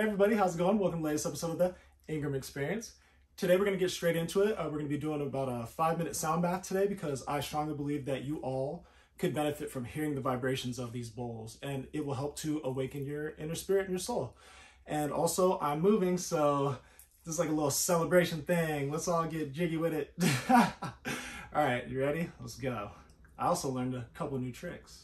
Hey everybody, how's it going? Welcome to the latest episode of the Ingram Experience. Today we're going to get straight into it. We're going to be doing about a 5-minute sound bath today because I strongly believe that you all could benefit from hearing the vibrations of these bowls, and it will help to awaken your inner spirit and your soul. And also, I'm moving, so this is like a little celebration thing. Let's all get jiggy with it. Alright, you ready? Let's go. I also learned a couple new tricks.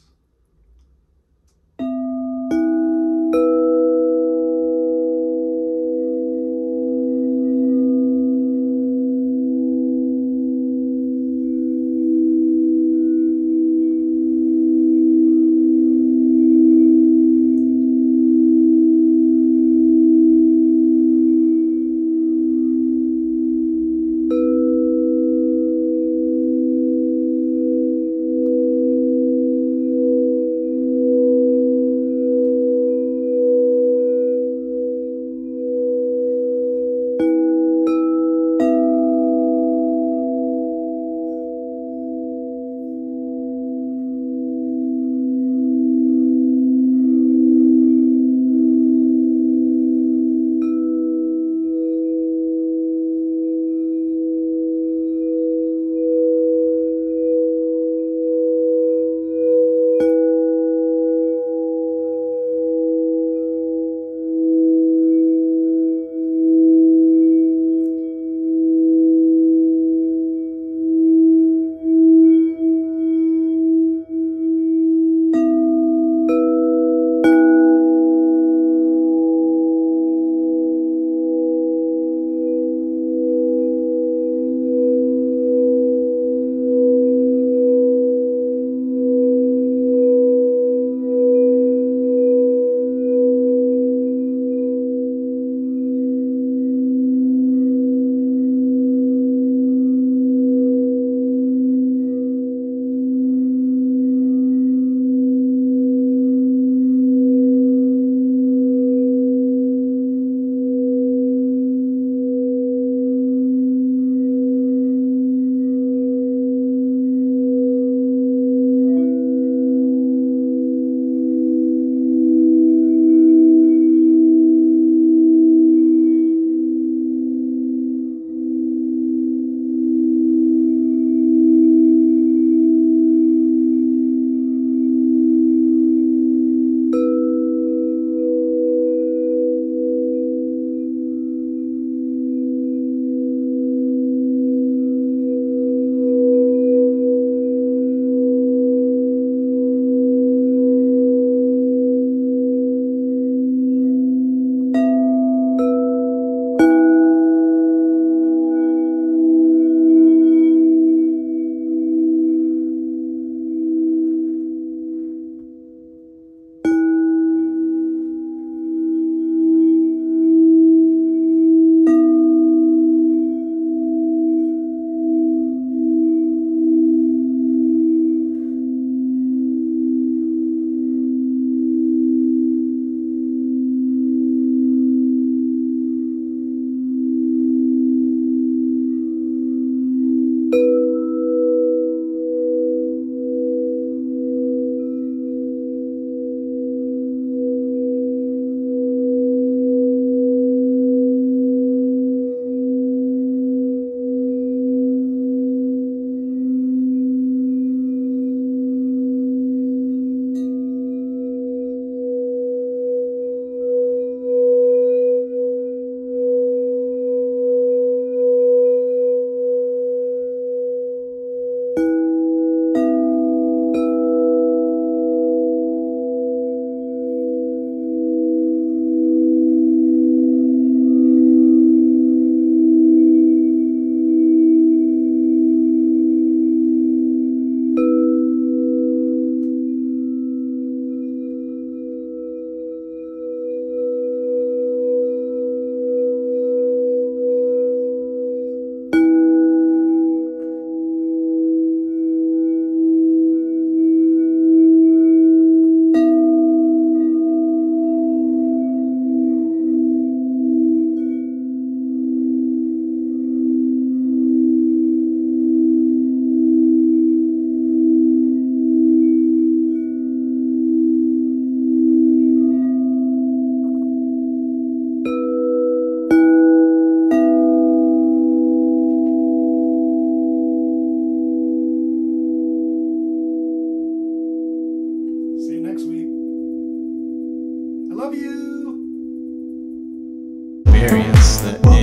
experience, the Ingram experience. Welcome to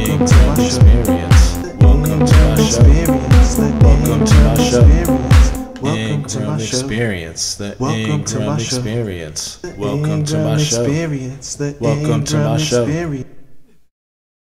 my show. Welcome to my show. Ingram experience, the Ingram experience. Welcome to my show. Welcome to my show.